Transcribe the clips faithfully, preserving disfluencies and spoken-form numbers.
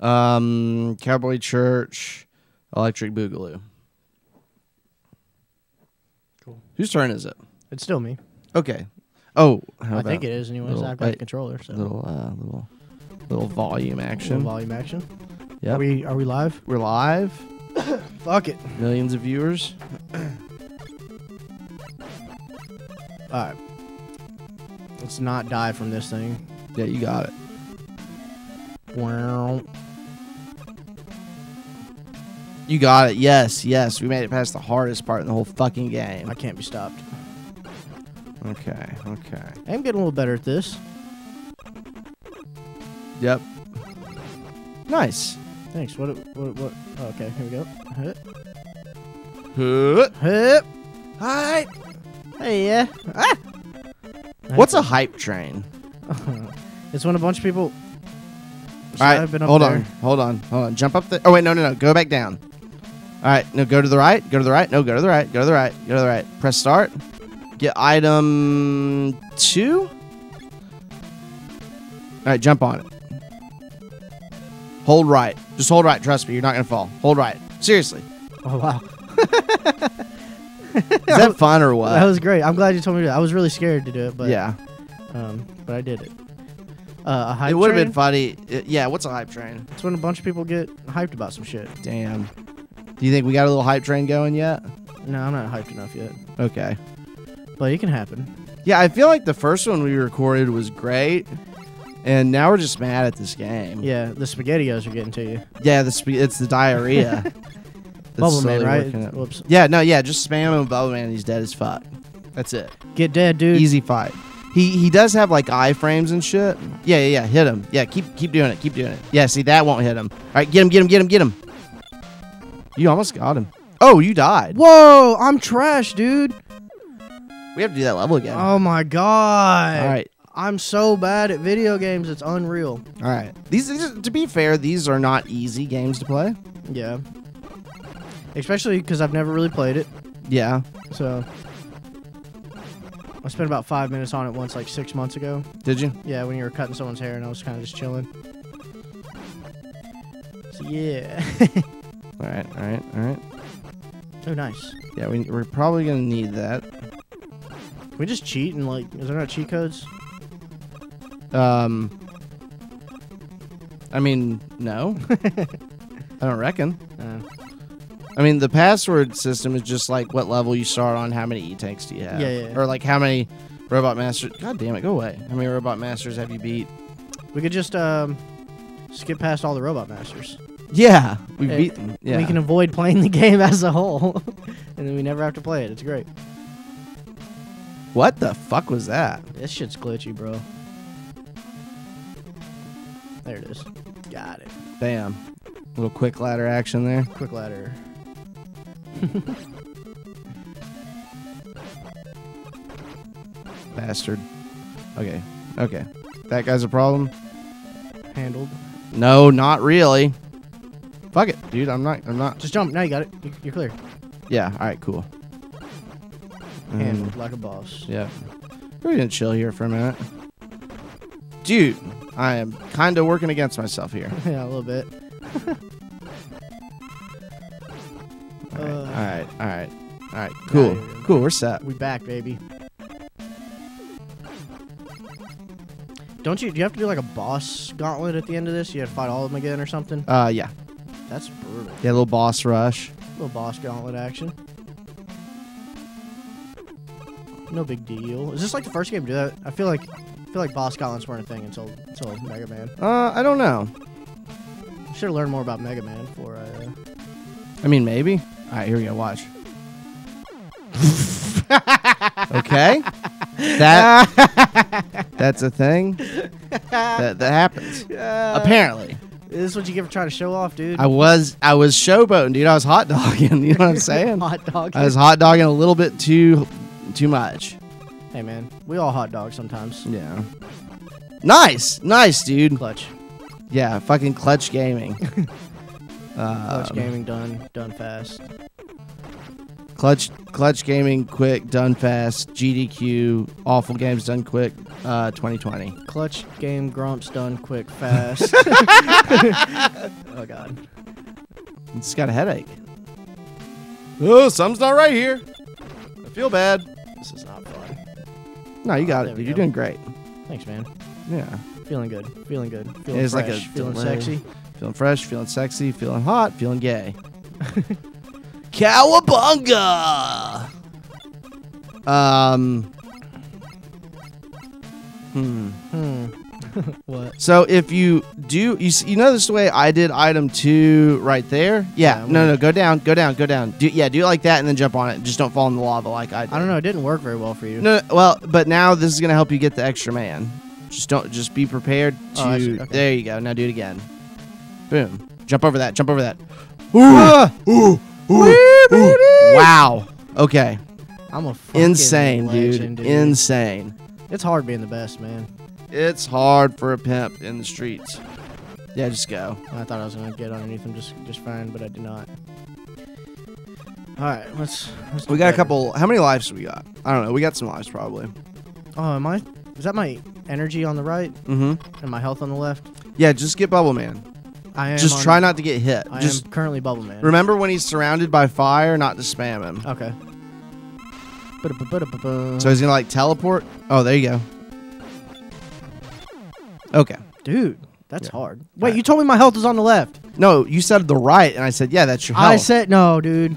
Um, Cowboy Church Electric Boogaloo. Cool. Whose turn is it? It's still me. Okay. Oh, how I think it is. Anyways, I've got the controller. So. Little, uh, little, little volume action. Little volume action. Yeah. Are we, are we live? We're live. Fuck it. Millions of viewers. All right. Let's not die from this thing. Yeah, you got it. Wow. You got it. Yes, yes. We made it past the hardest part in the whole fucking game. I can't be stopped. Okay, okay. I'm getting a little better at this. Yep. Nice. Thanks. What? What? What? Oh, okay, here we go. Hup. Hup. Hup. Hi. Hey, yeah. Ah. What's a hype train? It's when a bunch of people. So all right, hold there. on, hold on, hold on. Jump up the. Oh wait, no, no, no. Go back down. All right, no, go to the right. Go to the right. No, go to the right. Go to the right. Go to the right. Press start. Get item two. All right, jump on it. Hold right. Just hold right. Trust me, you're not gonna fall. Hold right. Seriously. Oh wow. Is that fun or what? That was great. I'm glad you told me that. I was really scared to do it, but yeah, um, but I did it. Uh, a hype it would have been funny. It, yeah, what's a hype train? It's when a bunch of people get hyped about some shit. Damn. Do you think we got a little hype train going yet? No, I'm not hyped enough yet. Okay. But it can happen. Yeah, I feel like the first one we recorded was great, and now we're just mad at this game. Yeah, the SpaghettiOs are getting to you. Yeah, the sp it's the diarrhea. Bubble Man, right? Whoops. Yeah, no, yeah, just spam him, Bubble Man. He's dead as fuck. That's it. Get dead, dude. Easy fight. He he does have like iframes and shit. Yeah, yeah, yeah. Hit him. Yeah, keep keep doing it. Keep doing it. Yeah, see that won't hit him. All right, get him, get him, get him, get him. You almost got him. Oh, you died. Whoa, I'm trash, dude. We have to do that level again. Oh my god. All right. I'm so bad at video games. It's unreal. All right. These, these to be fair, these are not easy games to play. Yeah. Especially because I've never really played it. Yeah. So. I spent about five minutes on it once, like six months ago. Did you? Yeah, when you were cutting someone's hair, and I was kind of just chilling. So, yeah. all right, all right, all right. Oh, nice. Yeah, we, we're probably gonna need that. Can we just cheat and like? Is there not cheat codes? Um. I mean, no. I don't reckon. No. I mean, the password system is just like what level you start on, how many E-tanks do you have? Yeah, yeah, yeah. Or like how many Robot Masters... God damn it, go away. How many Robot Masters have you beat? We could just um, skip past all the Robot Masters. Yeah, we beat them. Yeah. We can avoid playing the game as a whole. And then we never have to play it. It's great. What the fuck was that? This shit's glitchy, bro. There it is. Got it. Bam. Little quick ladder action there. Quick ladder. Bastard. Okay. Okay. That guy's a problem. Handled. No, not really. Fuck it, dude. I'm not. I'm not. Just jump. Now you got it. You're clear. Yeah. All right. Cool. Handled um, like a boss. Yeah. We're gonna chill here for a minute, dude. I am kind of working against myself here. Yeah, a little bit. Alright, alright, alright, cool, yeah, cool, we're set. We back, baby. Don't you, do you have to do like a boss gauntlet at the end of this? You have to fight all of them again or something? Uh, yeah. That's brutal. Yeah, a little boss rush. A little boss gauntlet action. No big deal. Is this like the first game to do that? I feel like, I feel like boss gauntlets weren't a thing until, until Mega Man. Uh, I don't know. Should have learned more about Mega Man before I, uh... I mean, maybe. All right, here we go. Watch. Okay, that that's a thing that that happens. Uh, Apparently, is this what you give for trying to show off, dude? I was I was showboating, dude. I was hot dogging. You know what I'm saying? Hot dogging. I was hot dogging a little bit too too much. Hey man, we all hot dog sometimes. Yeah. Nice, nice, dude. Clutch. Yeah, fucking clutch gaming. Clutch um, gaming done, done fast. Clutch Clutch Gaming, quick, done fast. G D Q, awful games, done quick. Uh, twenty twenty. Clutch Game Grumps, done quick, fast. Oh, God. It's got a headache. Oh, something's not right here. I feel bad. This is not fun. No, you got oh, it, dude. You're doing great. Thanks, man. Yeah. Feeling good. Feeling good. Feeling it's fresh. Like a feeling delay. Sexy. Feeling fresh. Feeling sexy. Feeling hot. Feeling gay. Cowabunga! Um. Hmm. Hmm. What? So if you do, you you know this way I did item two right there. Yeah. yeah no, no. Go down. Go down. Go down. Do yeah. Do it like that, and then jump on it. Just don't fall in the lava like I did. I don't know. It didn't work very well for you. No. Well, but now this is gonna help you get the extra man. Just don't. Just be prepared to. Oh, okay. There you go. Now do it again. Boom. Jump over that. Jump over that. Ooh. Ah! Ooh. Ooh, ooh. Wow. Okay. I'm a fucking insane legend, dude. dude. Insane. It's hard being the best, man. It's hard for a pimp in the streets. Yeah, just go. I thought I was gonna get underneath him just just fine, but I did not. All right, let's. let's we got better. a couple. How many lives do we got? I don't know. We got some lives probably. Oh, am I? Is that my energy on the right? Mm-hmm. And my health on the left. Yeah, just get Bubble Man. I am just try not to get hit. I just am currently Bubble Man. Remember when he's surrounded by fire, not to spam him. Okay. So he's gonna like teleport. Oh, there you go. Okay. Dude, that's yeah. hard. Wait, right. you told me my health is on the left. No, you said the right, and I said, yeah, that's your health. I said, no, dude.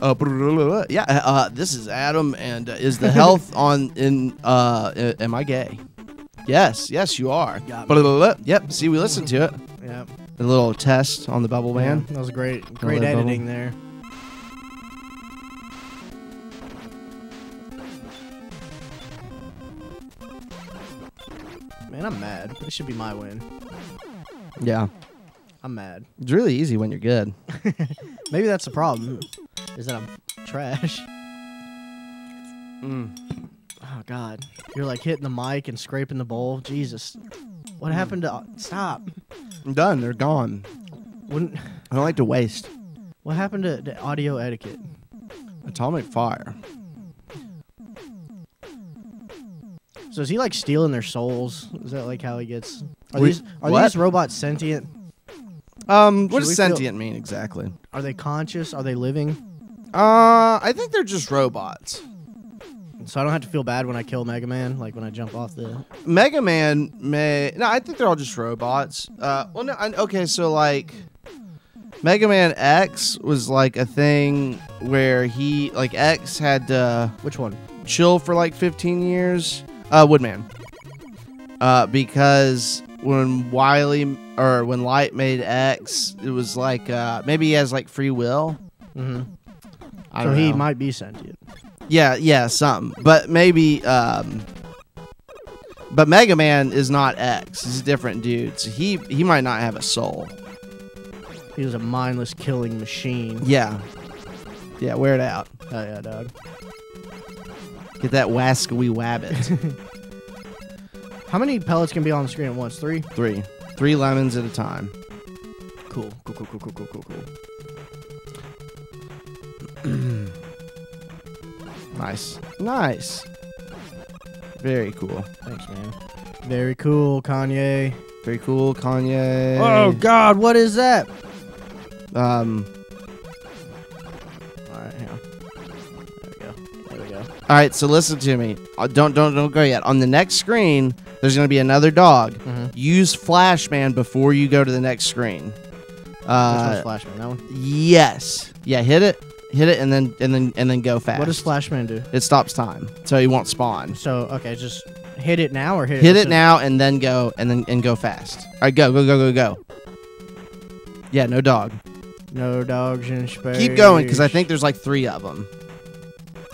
Uh, yeah, uh, this is Adam, and uh, is the health on in, uh, uh, am I gay? Yes, yes, you are. Yep, see, we listened to it. Yep. A little test on the Bubble Man. Yeah, that was great, great editing bubble. there. Man, I'm mad. This should be my win. Yeah. I'm mad. It's really easy when you're good. Maybe that's the problem, is that I'm trash. Mm. Oh, God. You're, like, hitting the mic and scraping the bowl. Jesus. What mm. happened to... Stop. I'm done. They're gone. Wouldn't... I don't like to waste. What happened to, to audio etiquette? Atomic fire. So is he, like, stealing their souls? Is that, like, how he gets... Are we, these Are what? these robots sentient? Um, Should what does sentient feel... mean, exactly? Are they conscious? Are they living? Uh, I think they're just robots. So I don't have to feel bad when I kill Mega Man, like when I jump off the... Mega Man may... No, I think they're all just robots. Uh, well, no, I, okay, so like... Mega Man X was like a thing where he... Like X had to... Which one? Chill for like fifteen years. Uh, Wood Man. Uh, because when Wily... Or when Light made X, it was like... Uh, maybe he has like free will. Mm-hmm. I don't know. So he might be sentient. Yeah, yeah, something. But maybe, um... But Mega Man is not X. He's a different dude. So he, he might not have a soul. He was a mindless killing machine. Yeah. Yeah, wear it out. Oh, yeah, dog. Get that wascally wabbit. How many pellets can be on the screen at once? Three? Three. Three lemons at a time. Cool. Cool, cool, cool, cool, cool, cool, cool. Nice. Nice. Very cool. Thanks, man. Very cool, Kanye. Very cool, Kanye. Oh, God. What is that? Um. All right, hang on. There we go. There we go. All right, so listen to me. Uh, don't, don't, don't go yet. On the next screen, there's going to be another dog. Mm-hmm. Use Flash Man before you go to the next screen. Uh, Which one's Flash Man? That one? Yes. Yeah, hit it. Hit it and then and then and then go fast. What does Flash Man do? It stops time, so he won't spawn. So okay, just hit it now or hit it. Hit it now and then go and then and go fast. All right, go go go go go. Yeah, no dog. No dogs in space. Keep going because I think there's like three of them.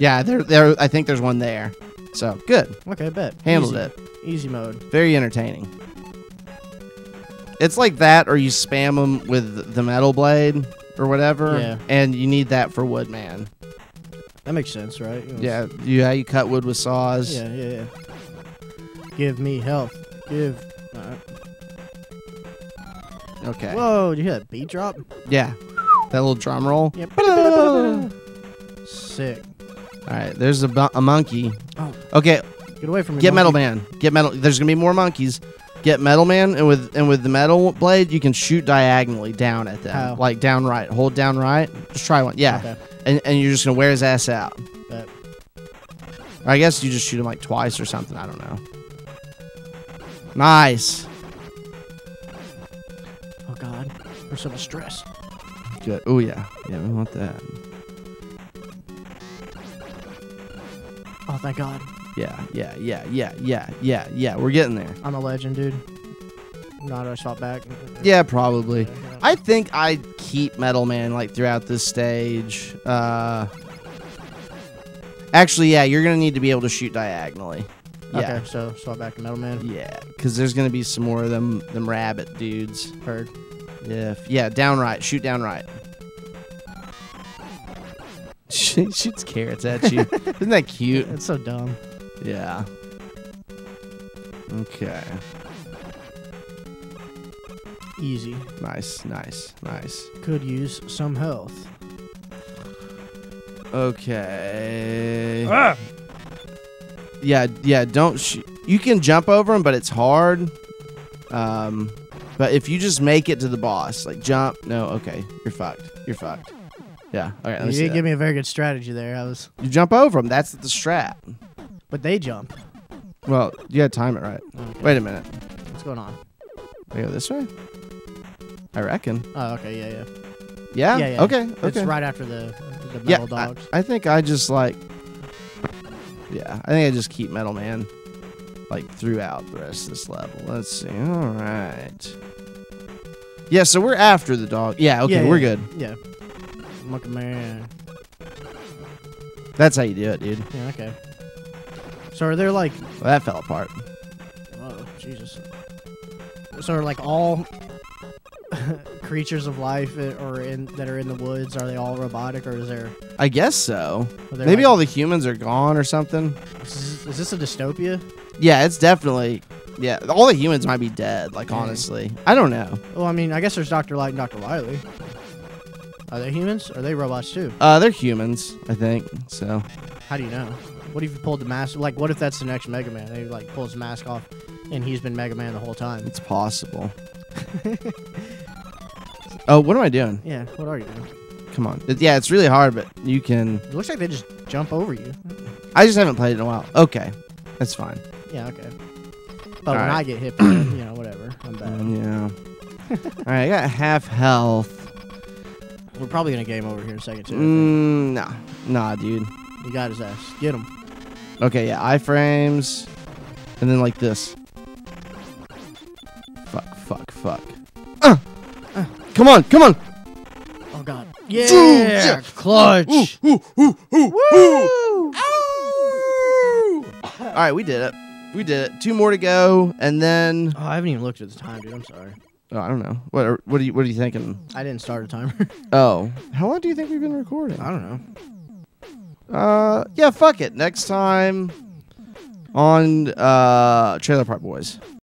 Yeah, there there. I think there's one there. So good. Okay, bet. Handled it. Easy mode. Very entertaining. It's like that, or you spam them with the metal blade. Or whatever, yeah. And you need that for Wood Man. That makes sense, right? You know, yeah, you, yeah, you cut wood with saws. Yeah, yeah, yeah. Give me health. Give. All right. Okay. Whoa, did you hear that beat drop? Yeah. That little drum roll. Yep. Sick. All right, there's a, a monkey. Oh. Okay. Get away from me. Get monkey. Metal Man. Get metal. There's gonna be more monkeys. Get Metal Man, and with and with the metal blade, you can shoot diagonally down at them, oh. like down right. Hold down right. Just try one. Yeah, okay. and and you're just gonna wear his ass out. But. Or I guess you just shoot him like twice or something. I don't know. Nice. Oh God, there's so much stress. Good. Oh yeah, yeah, we want that. Oh, thank God. Yeah, yeah, yeah, yeah, yeah, yeah, yeah. We're getting there. I'm a legend, dude. Not a shot back. Yeah, probably. Yeah, yeah. I think I keep Metal Man like throughout this stage. Uh, actually, yeah, you're gonna need to be able to shoot diagonally. Yeah. Okay, so swap back to Metal Man. Yeah, because there's gonna be some more of them them rabbit dudes. Heard. Yeah, yeah, downright. Shoot downright. She shoots carrots at you. Isn't that cute? That's so dumb. Yeah. Okay. Easy. Nice, nice, nice. Could use some health. Okay. Ah! Yeah, yeah, don't sh- you can jump over him, but it's hard. Um, but if you just make it to the boss, like jump, no, okay, you're fucked. You're fucked. Yeah. All right. Let me you didn't give me a very good strategy there. I was. You jump over them. That's the strat. But they jump. Well, you gotta time it right. Okay. Wait a minute. What's going on? I go this way. I reckon. Oh, okay. Yeah, yeah. Yeah. Yeah. yeah. Okay. Okay. It's right after the the metal yeah, dogs. I, I think I just like. Yeah, I think I just keep Metal Man, like throughout the rest of this level. Let's see. All right. Yeah. So we're after the dog. Yeah. Okay. Yeah, yeah, we're good. Yeah. Mega Man. That's how you do it, dude. Yeah, okay. So are there like... Well, that fell apart. Oh, Jesus. So are like all creatures of life or in that are in the woods, are they all robotic or is there... I guess so. Maybe like... all the humans are gone or something. Is this, is this a dystopia? Yeah, it's definitely... Yeah, all the humans might be dead, like, Dang. honestly. I don't know. Well, I mean, I guess there's Doctor Light and Doctor Wily. Are they humans? Or are they robots too? Uh, they're humans, I think. So, how do you know? What if you pulled the mask? Like, what if that's the next Mega Man? They like pull his mask off, and he's been Mega Man the whole time. It's possible. Oh, what am I doing? Yeah, what are you doing? Come on. It, yeah, it's really hard, but you can. It looks like they just jump over you. I just haven't played it in a while. Okay, that's fine. Yeah, okay. But All when right. I get hit, by it, you know, whatever. I'm bad. Yeah. All right, I got half health. We're probably going to game over here in a second, too. Mm, nah. Nah, dude. You got his ass. Get him. Okay, yeah. I-frames. And then like this. Fuck, fuck, fuck. Uh! Uh! Come on, come on! Oh, God. Yeah! yeah. Clutch! Ooh, ooh, ooh, ooh, Woo! Ooh. All right, we did it. We did it. Two more to go, and then... Oh, I haven't even looked at the time, dude. I'm sorry. Oh, I don't know. What are, what are you what are you thinking? I didn't start a timer. Oh, how long do you think we've been recording? I don't know. Uh, yeah, fuck it. Next time on uh Trailer Park Boys.